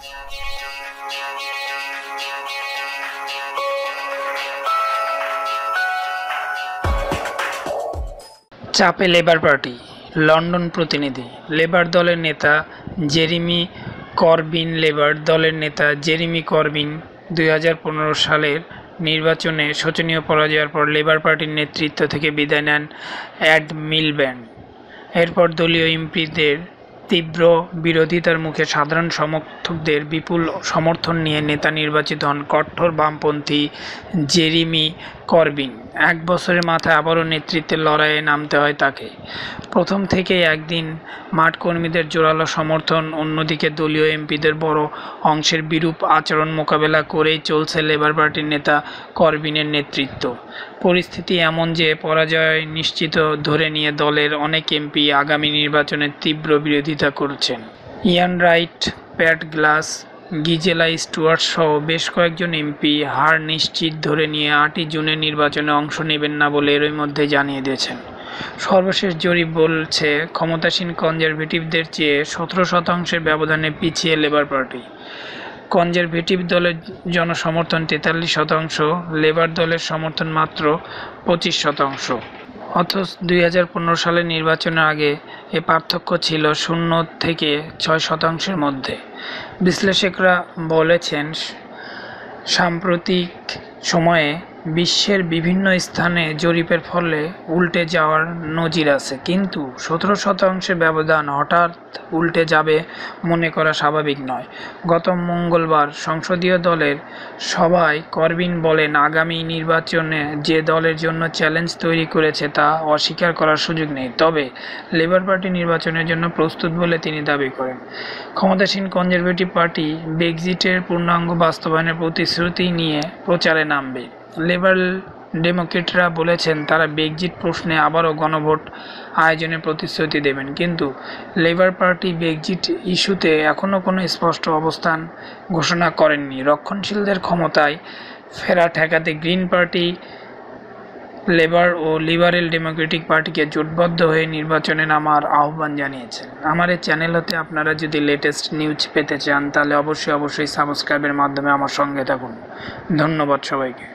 চাপে Labour party. London প্রতিনিধি। Labour দলের নেতা জেরেমি করবিন। লেবার দলের নেতা জেরেমি করবিন 2015 সালের নির্বাচনে শোচনীয় পরাজয়ের পর লেবার পার্টির নেতৃত্ব থেকে বিদায় নেন এড মিলিব্যান্ড। এরপর দলীয় এমপিদের তীব্র বিরোধিতার মুখে সাধারণ সমর্থকদের বিপুল সমর্থন নিয়ে নেতা নির্বাচিত হন কঠোর বামপন্থী জেরেমি করবিন। এক বছরের মাথায় আবারও নেতৃত্বের লড়াইয়ে নামতে হয় তাকে। প্রথম থেকেই একদিন মাঠকর্মীদের জোরালো সমর্থন, অন্যদিকে দলীয় এমপিদের বড় অংশের বিরূপ আচরণ মোকাবেলা করেই চলছে লেবার পার্টির নেতা করবিনের নেতৃত্ব। পরিস্থিতি এমন যে পরাজয় নিশ্চিত ধরে নিয়ে দলের অনেক এমপি আগামী নির্বাচনে তীব্র বিরোধিতা করছেন। Ian Wright, Pat Glass, Gisela Stuart সহ বেশ কয়েকজন এমপি হার নিশ্চিত ধরে নিয়ে 8ই জুনের নির্বাচনে অংশ নেবেন না বলে এরই মধ্যে জানিয়ে দিয়েছেন। সর্বশেষ জরিপ বলছে, ক্ষমতাসীন কনজারভেটিভদের চেয়ে 17% ব্যবধানে পিছিয়ে লেবার পার্টি। কনজারভেটিভ দলের জনসমর্থন 43%, লেবার দলের সমর্থন মাত্র 25%। অথচ 2015 সালের নির্বাচনের আগে এ পার্থক্য ছিল 0 থেকে 6%-এর মধ্যে। বিশ্লেষকরা বলেছেন, সাম্প্রতিক সময়ে বিশ্বের বিভিন্ন স্থানে জরিপের ফলে উল্টে যাওয়ার নজির আছে, কিন্তু 17% ব্যবধান হঠাৎ উল্টে যাবে মনে করা স্বাভাবিক নয়। গত মঙ্গলবার সংসদীয় দলের সভায় করবিন বলেন, আগামী নির্বাচনে যে দলের জন্য চ্যালেঞ্জ তৈরি করেছে তা অস্বীকার করার সুযোগ নেই, তবে লেবার পার্টি নির্বাচনের জন্য প্রস্তুত বলে তিনি দাবি করেন। ক্ষমতাসীন কনজারভেটিভ পার্টি ব্রেক্সিটের পূর্ণাঙ্গ বাস্তবায়নের প্রতিশ্রুতি নিয়ে প্রচারে নামবে। লিবারেল ডেমোক্র্যাটরা বলেছেন তারা ব্রেক্সিট প্রশ্নে আবারও গণভোট আয়োজনের প্রতিশ্রুতি দেবেন, কিন্তু লেবার পার্টি ব্রেক্সিট ইস্যুতে এখনও কোনো স্পষ্ট অবস্থান ঘোষণা করেননি। রক্ষণশীলদের ক্ষমতায় ফেরা ঠেকাতে গ্রিন পার্টি, লেবার ও লিবারেল ডেমোক্র্যাটিক পার্টিকে জোটবদ্ধ হয়ে নির্বাচনে নামার আহ্বান জানিয়েছেন। আমার এই চ্যানেল হতে আপনারা যদি লেটেস্ট নিউজ পেতে চান তাহলে অবশ্যই সাবস্ক্রাইবের মাধ্যমে আমার সঙ্গে থাকুন। ধন্যবাদ সবাইকে।